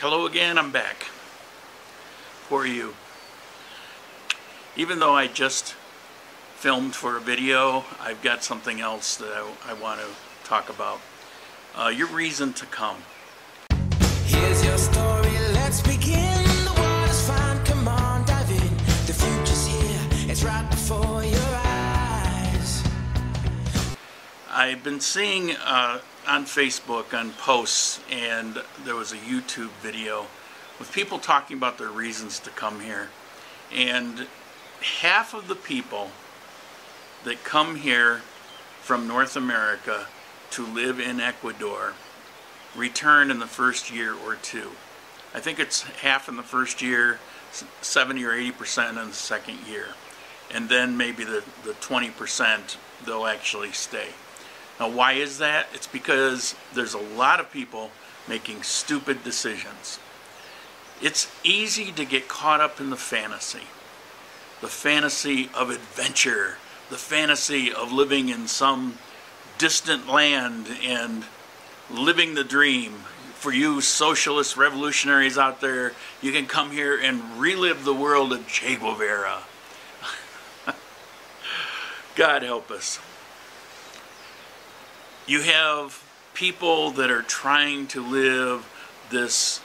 Hello again, I'm back for you. Even though I just filmed for a video, I've got something else that I want to talk about. Your reason to come. Here's your story, let's begin. The water's fine, come on, dive in. The future's here, it's right before your eyes. I've been seeing on Facebook, on posts, and there was a YouTube video with people talking about their reasons to come here. And half of the people that come here from North America to live in Ecuador return in the first year or two. I think it's half in the first year, 70 or 80% in the second year. And then maybe the 20% they'll actually stay. Now, why is that? It's because there's a lot of people making stupid decisions. It's easy to get caught up in the fantasy of adventure, the fantasy of living in some distant land and living the dream. For you socialist revolutionaries out there, you can come here and relive the world of Che Guevara. God help us. You have people that are trying to live this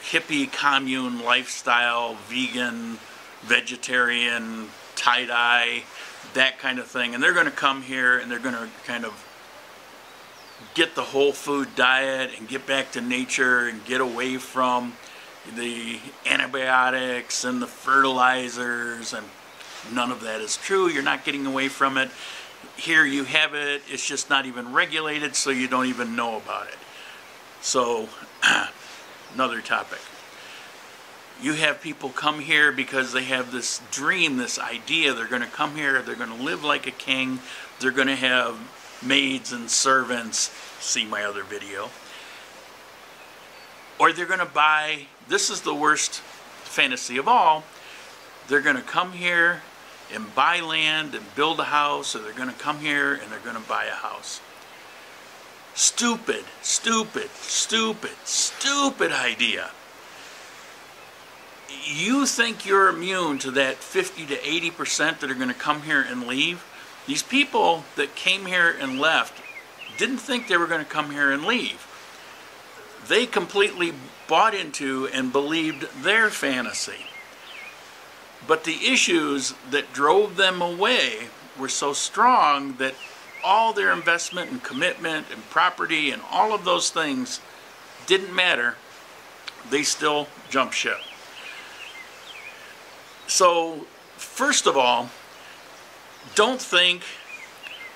hippie commune lifestyle, vegan, vegetarian, tie-dye, that kind of thing. And they're going to come here and they're going to kind of get the whole food diet and get back to nature and get away from the antibiotics and the fertilizers, and none of that is true. You're not getting away from it. Here you have it, it's just not even regulated, so you don't even know about it. So, another topic. You have people come here because they have this dream, this idea. They're going to come here, they're going to live like a king, they're going to have maids and servants, see my other video. Or they're going to buy, this is the worst fantasy of all, they're going to come here and buy land and build a house, or they're going to come here and they're going to buy a house. Stupid, stupid, stupid, stupid idea. You think you're immune to that 50 to 80% that are going to come here and leave? These people that came here and left didn't think they were going to come here and leave. They completely bought into and believed their fantasy. But the issues that drove them away were so strong that all their investment and commitment and property and all of those things didn't matter. They still jump ship. So, first of all, don't think,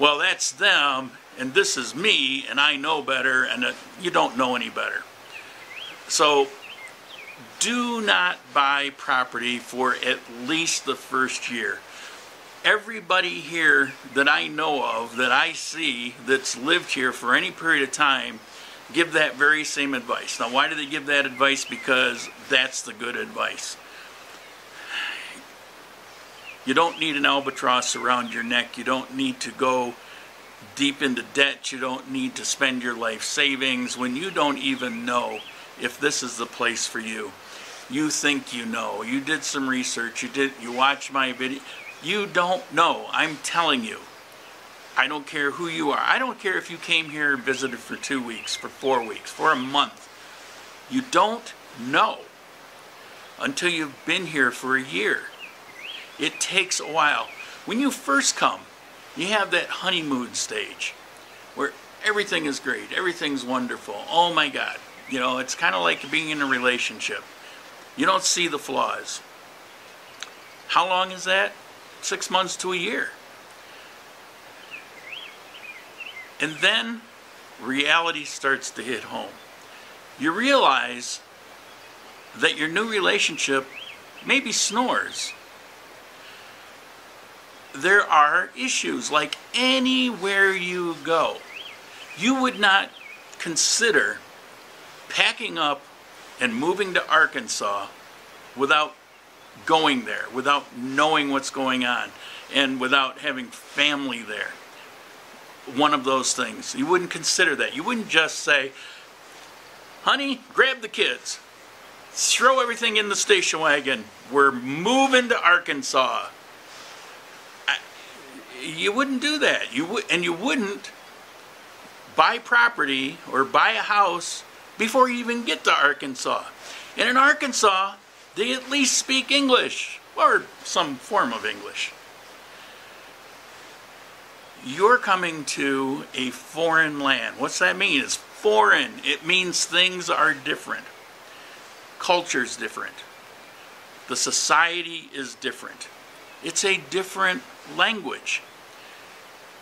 well, that's them and this is me and I know better, and you don't know any better. So, do not buy property for at least the first year. Everybody here that I know of, that I see, that's lived here for any period of time, give that very same advice. Now, why do they give that advice? Because that's the good advice. You don't need an albatross around your neck. You don't need to go deep into debt. You don't need to spend your life savings when you don't even know if this is the place for you. You think you know. You did some research. You watched my video. You don't know. I'm telling you. I don't care who you are. I don't care if you came here and visited for 2 weeks, for 4 weeks, for a month. You don't know until you've been here for a year. It takes a while. When you first come, you have that honeymoon stage where everything is great. Everything's wonderful. Oh my God. You know, it's kind of like being in a relationship. You don't see the flaws. How long is that? 6 months to a year. And then reality starts to hit home. You realize that your new relationship maybe snores. There are issues like anywhere you go. You would not consider packing up and moving to Arkansas without going there, without knowing what's going on, and without having family there. One of those things. You wouldn't consider that. You wouldn't just say, honey, grab the kids. Throw everything in the station wagon. We're moving to Arkansas. You wouldn't do that. You wouldn't buy property or buy a house before you even get to Arkansas. And in Arkansas, they at least speak English or some form of English. You're coming to a foreign land. What's that mean? It's foreign. It means things are different. Culture's different. The society is different. It's a different language.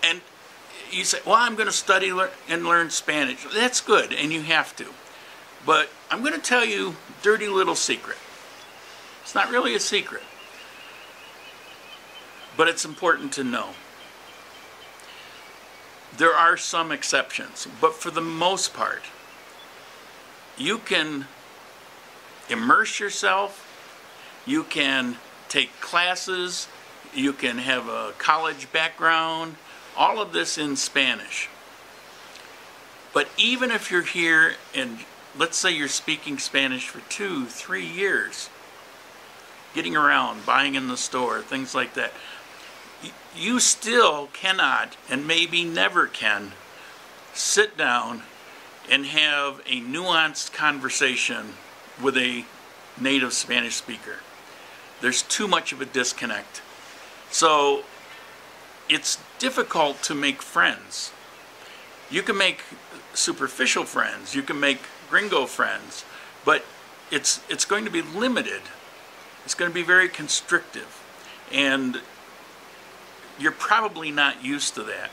And you say, well, I'm going to study and learn Spanish. That's good, and you have to. But I'm going to tell you a dirty little secret. It's not really a secret, but it's important to know. There are some exceptions, but for the most part, you can immerse yourself, you can take classes, you can have a college background, all of this in Spanish. But even if you're here and let's say you're speaking Spanish for 2-3 years, getting around, buying in the store, things like that, you still cannot, and maybe never can, sit down and have a nuanced conversation with a native Spanish speaker. There's too much of a disconnect. So it's difficult to make friends. You can make superficial friends, you can make gringo friends, but it's going to be limited. It's going to be very constrictive, and you're probably not used to that.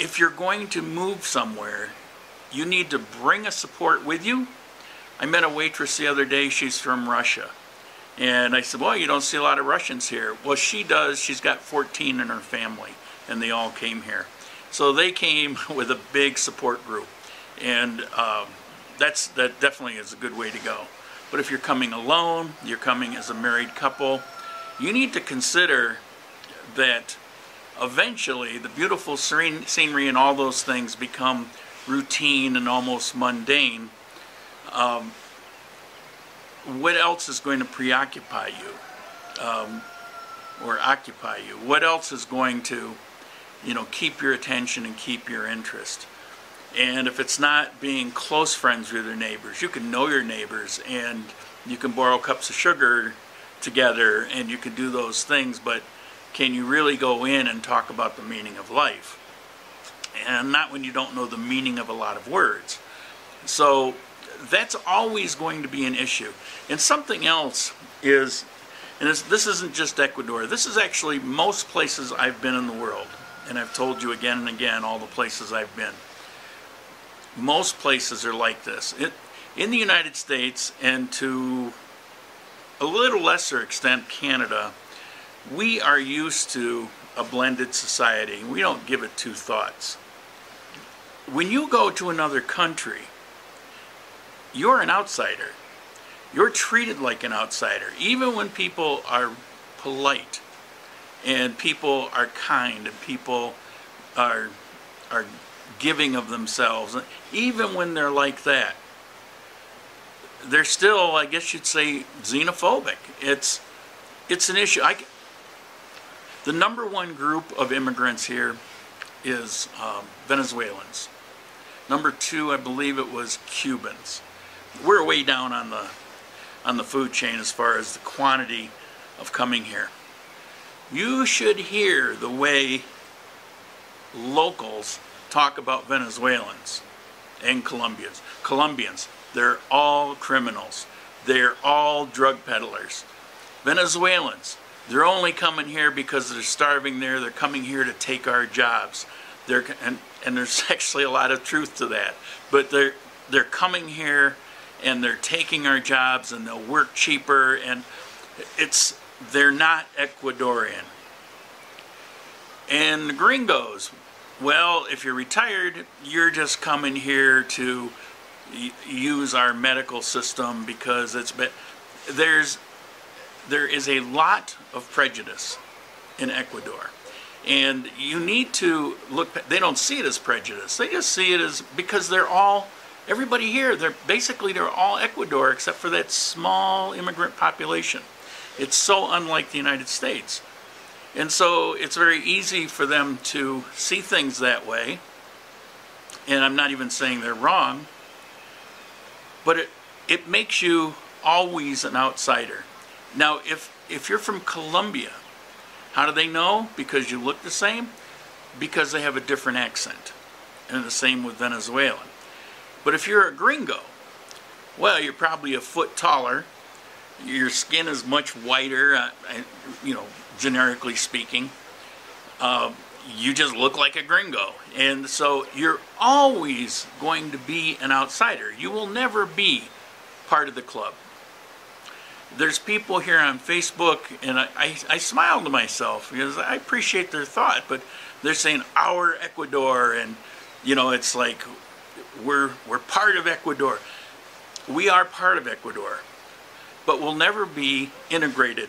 If you're going to move somewhere, you need to bring a support with you. I met a waitress the other day, she's from Russia. And I said, well, you don't see a lot of Russians here. Well, she does. She's got 14 in her family, and they all came here. So they came with a big support group. And that definitely is a good way to go. But if you're coming alone, you're coming as a married couple, you need to consider that eventually the beautiful serene scenery and all those things become routine and almost mundane. What else is going to preoccupy you or occupy you? What else is going to, you know, keep your attention and keep your interest? And if it's not being close friends with your neighbors, you can know your neighbors and you can borrow cups of sugar together and you can do those things, but can you really go in and talk about the meaning of life? And not when you don't know the meaning of a lot of words. So that's always going to be an issue. And something else is, and this isn't just Ecuador, this is actually most places I've been in the world. And I've told you again and again all the places I've been. Most places are like this. In the United States, and to a little lesser extent Canada, we are used to a blended society. We don't give it two thoughts. When you go to another country, you're an outsider. You're treated like an outsider. Even when people are polite and people are kind and people are giving of themselves, even when they're like that, they're still, I guess you'd say, xenophobic. It's an issue. The number one group of immigrants here is Venezuelans. Number two, I believe it was Cubans. We're way down on the food chain as far as the quantity of coming here. You should hear the way locals talk about Venezuelans and Colombians. They're all criminals. They're all drug peddlers. Venezuelans, they're only coming here because they're starving there. They're coming here to take our jobs. And there's actually a lot of truth to that. But they're coming here and they're taking our jobs and they'll work cheaper, and they're not Ecuadorian. And the gringos, well, if you're retired, you're just coming here to use our medical system because it's been, there is a lot of prejudice in Ecuador. And you need to look, they don't see it as prejudice. They just see it as because they're all Everybody here, they're all Ecuador except for that small immigrant population. It's so unlike the United States. And so it's very easy for them to see things that way. And I'm not even saying they're wrong. But it makes you always an outsider. Now, if you're from Colombia, how do they know? Because you look the same? Because they have a different accent. And the same with Venezuelan. But if you're a gringo, well, you're probably a foot taller. Your skin is much whiter, you know, generically speaking. You just look like a gringo. And so you're always going to be an outsider. You will never be part of the club. There's people here on Facebook, and I smile to myself because I appreciate their thought, but they're saying our Ecuador, and you know, it's like we're part of Ecuador. We are part of Ecuador, but we'll never be integrated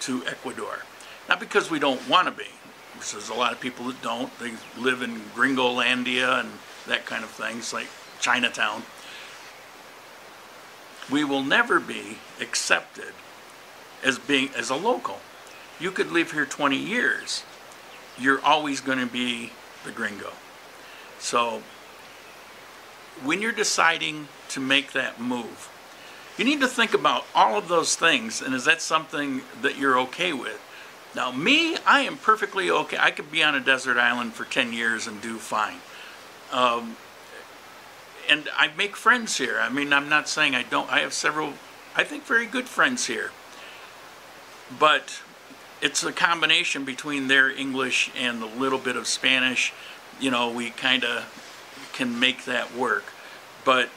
to Ecuador. Not because we don't want to be. There's a lot of people that don't. They live in Gringolandia and that kind of things, like Chinatown. We will never be accepted as being as a local. You could live here 20 years. You're always going to be the gringo. So when you're deciding to make that move, you need to think about all of those things, and is that something that you're okay with? Now me, I am perfectly okay. I could be on a desert island for 10 years and do fine. And I make friends here. I mean, I'm not saying I don't. I have several, I think, very good friends here. But it's a combination between their English and a little bit of Spanish. You know, we kind of can make that work. But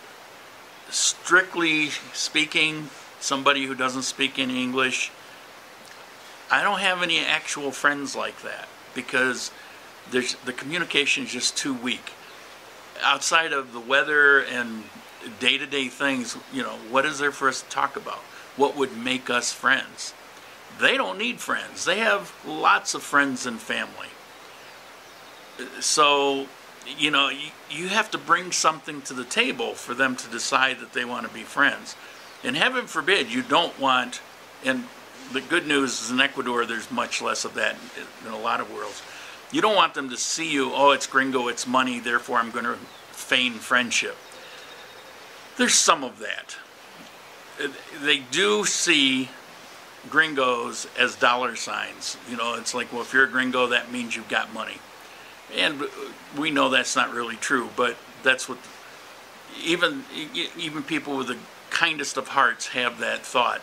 strictly speaking, somebody who doesn't speak any English, I don't have any actual friends like that because the communication is just too weak. Outside of the weather and day-to-day things, you know, what is there for us to talk about? What would make us friends? They don't need friends. They have lots of friends and family. So, you know, you have to bring something to the table for them to decide that they want to be friends. And heaven forbid you don't want, and the good news is in Ecuador there's much less of that in a lot of worlds. You don't want them to see you, oh, it's gringo, it's money, therefore I'm going to feign friendship. There's some of that. They do see gringos as dollar signs. You know, it's like, well, if you're a gringo, that means you've got money. And we know that's not really true, but that's what even people with the kindest of hearts have that thought.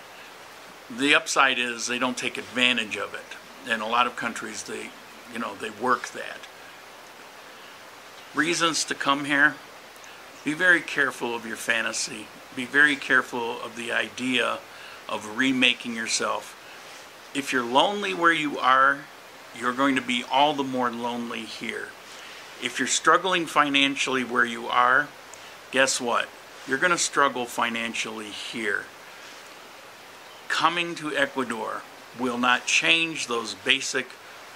The upside is they don't take advantage of it. In a lot of countries, you know, they work that. Reasons to come here. Be very careful of your fantasy. Be very careful of the idea of remaking yourself. If you're lonely where you are, you're going to be all the more lonely here. If you're struggling financially where you are, guess what? You're going to struggle financially here. Coming to Ecuador will not change those basic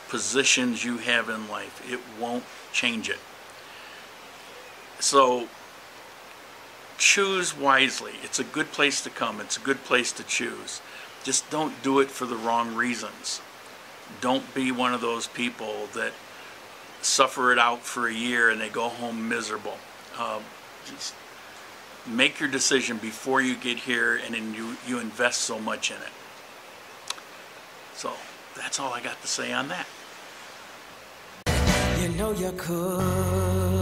positions you have in life. It won't change it. So choose wisely. It's a good place to come. It's a good place to choose. Just don't do it for the wrong reasons. Don't be one of those people that suffer it out for a year and they go home miserable. Just make your decision before you get here, and then you invest so much in it. So that's all I got to say on that. You know you're cool.